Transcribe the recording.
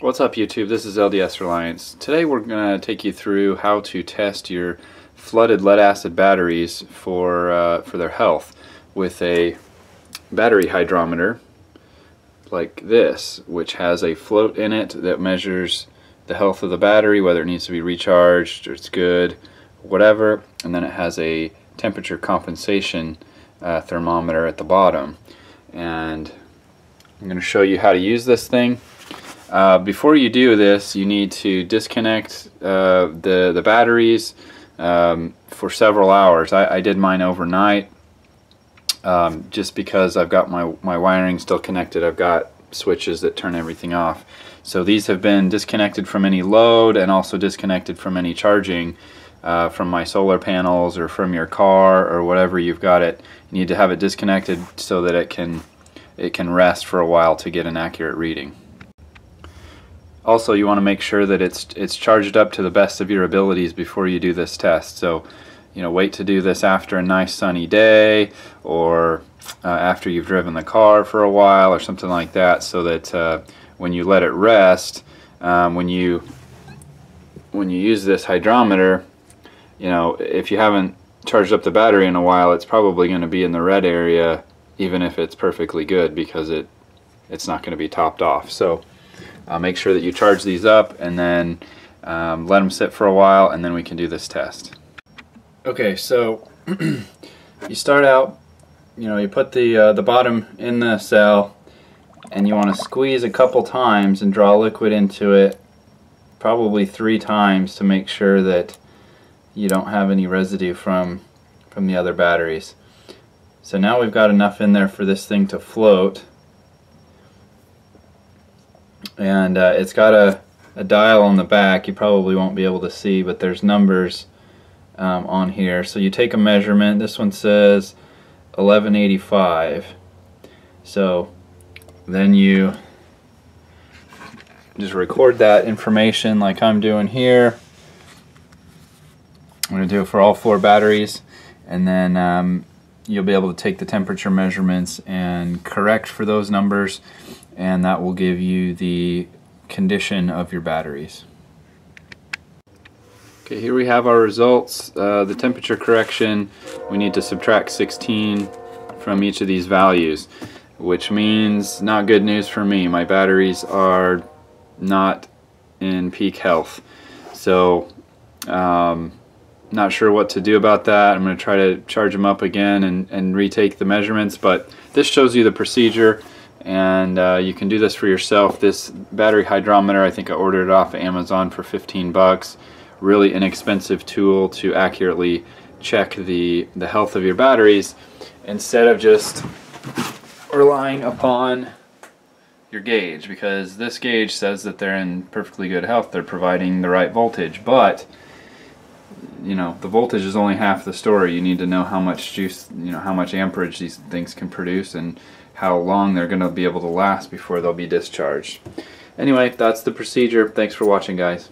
What's up YouTube, this is LDS Reliance. Today we're going to take you through how to test your flooded lead acid batteries for their health with a battery hydrometer like this, which has a float in it that measures the health of the battery, whether it needs to be recharged or it's good, whatever, and then it has a temperature compensation thermometer at the bottom. And I'm going to show you how to use this thing. Before you do this, you need to disconnect the batteries for several hours. I did mine overnight just because I've got my wiring still connected. I've got switches that turn everything off. So these have been disconnected from any load and also disconnected from any charging from my solar panels or from your car or whatever you've got it. You need to have it disconnected so that it can rest for a while to get an accurate reading. Also, you want to make sure that it's charged up to the best of your abilities before you do this test. So, you know, wait to do this after a nice sunny day, or after you've driven the car for a while, or something like that, so that when you let it rest, when you use this hydrometer, you know, if you haven't charged up the battery in a while, it's probably going to be in the red area, even if it's perfectly good, because it's not going to be topped off. So. Make sure that you charge these up and then let them sit for a while, and then we can do this test. Okay, so you start out, you know, you put the bottom in the cell, and you want to squeeze a couple times and draw liquid into it, probably 3 times, to make sure that you don't have any residue from the other batteries. So now we've got enough in there for this thing to float. And it's got a dial on the back. You probably won't be able to see, but there's numbers on here. So you take a measurement. This one says 1185. So then you just record that information like I'm doing here. I'm going to do it for all 4 batteries, and then you'll be able to take the temperature measurements and correct for those numbers, and that will give you the condition of your batteries. Okay, here we have our results. The temperature correction, we need to subtract 16 from each of these values, which means not good news for me. My batteries are not in peak health. So, not sure what to do about that. I'm going to try to charge them up again and retake the measurements, but this shows you the procedure. And you can do this for yourself. This battery hydrometer, I think I ordered it off of Amazon for 15 bucks. Really inexpensive tool to accurately check the health of your batteries, instead of just relying upon your gauge, because this gauge says that they're in perfectly good health. They're providing the right voltage, but you know, the voltage is only half the story. You need to know how much juice, you know, how much amperage these things can produce, and how long they're going to be able to last before they'll be discharged. Anyway, that's the procedure. Thanks for watching, guys.